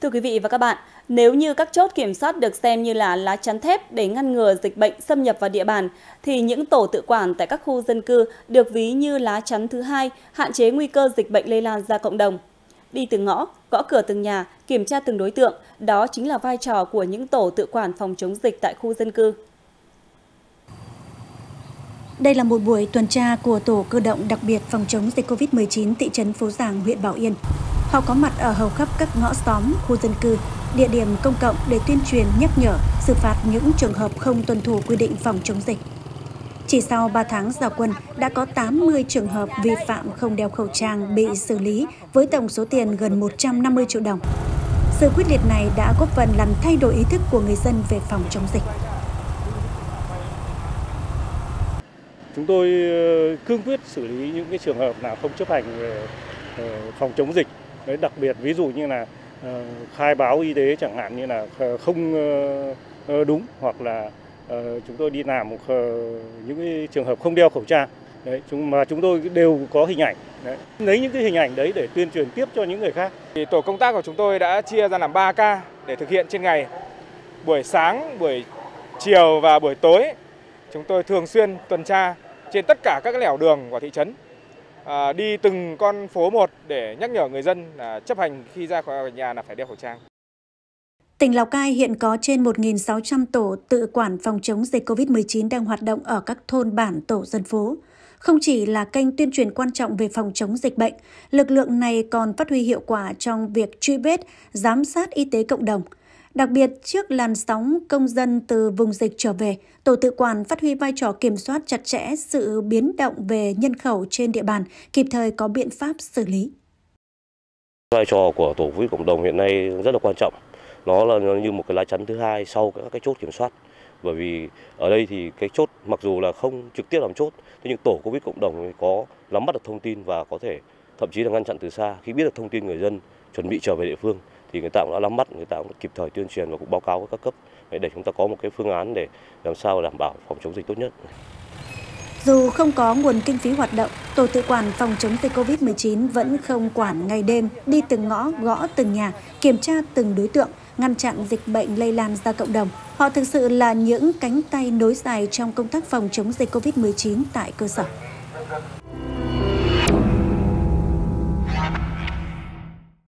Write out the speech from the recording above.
Thưa quý vị và các bạn, nếu như các chốt kiểm soát được xem như là lá chắn thép để ngăn ngừa dịch bệnh xâm nhập vào địa bàn, thì những tổ tự quản tại các khu dân cư được ví như lá chắn thứ hai, hạn chế nguy cơ dịch bệnh lây lan ra cộng đồng. Đi từng ngõ, gõ cửa từng nhà, kiểm tra từng đối tượng, đó chính là vai trò của những tổ tự quản phòng chống dịch tại khu dân cư. Đây là một buổi tuần tra của tổ cơ động đặc biệt phòng chống dịch COVID-19 thị trấn Phố Giàng, huyện Bảo Yên. Họ có mặt ở hầu khắp các ngõ xóm, khu dân cư, địa điểm công cộng để tuyên truyền, nhắc nhở, xử phạt những trường hợp không tuân thủ quy định phòng chống dịch. Chỉ sau 3 tháng ra quân, đã có 80 trường hợp vi phạm không đeo khẩu trang bị xử lý với tổng số tiền gần 150 triệu đồng. Sự quyết liệt này đã góp phần làm thay đổi ý thức của người dân về phòng chống dịch. Chúng tôi cương quyết xử lý những cái trường hợp nào không chấp hành về phòng chống dịch. Đấy, đặc biệt ví dụ như là khai báo y tế chẳng hạn, như là không đúng, hoặc là chúng tôi đi làm một những cái trường hợp không đeo khẩu trang. Đấy, mà chúng tôi đều có hình ảnh. Đấy, lấy những cái hình ảnh đấy để tuyên truyền tiếp cho những người khác. Thì tổ công tác của chúng tôi đã chia ra làm 3 ca để thực hiện trên ngày. Buổi sáng, buổi chiều và buổi tối, chúng tôi thường xuyên tuần tra trên tất cả các lẻo đường của thị trấn. Đi từng con phố một để nhắc nhở người dân là chấp hành khi ra khỏi nhà là phải đeo khẩu trang. Tỉnh Lào Cai hiện có trên 1.600 tổ tự quản phòng chống dịch COVID-19 đang hoạt động ở các thôn bản, tổ dân phố. Không chỉ là kênh tuyên truyền quan trọng về phòng chống dịch bệnh, lực lượng này còn phát huy hiệu quả trong việc truy vết, giám sát y tế cộng đồng. Đặc biệt, trước làn sóng công dân từ vùng dịch trở về, tổ tự quản phát huy vai trò kiểm soát chặt chẽ sự biến động về nhân khẩu trên địa bàn, kịp thời có biện pháp xử lý. Vai trò của tổ covid cộng đồng hiện nay rất là quan trọng. Nó là như một cái lá chắn thứ hai sau các cái chốt kiểm soát. Bởi vì ở đây thì cái chốt mặc dù là không trực tiếp làm chốt, nhưng tổ covid cộng đồng có nắm bắt được thông tin và có thể thậm chí là ngăn chặn từ xa. Khi biết được thông tin người dân chuẩn bị trở về địa phương thì người ta cũng đã nắm bắt, người ta cũng kịp thời tuyên truyền và cũng báo cáo với các cấp để chúng ta có một cái phương án để làm sao đảm bảo phòng chống dịch tốt nhất. Dù không có nguồn kinh phí hoạt động, tổ tự quản phòng chống dịch COVID-19 vẫn không quản ngày đêm, đi từng ngõ, gõ từng nhà, kiểm tra từng đối tượng, ngăn chặn dịch bệnh lây lan ra cộng đồng. Họ thực sự là những cánh tay nối dài trong công tác phòng chống dịch COVID-19 tại cơ sở.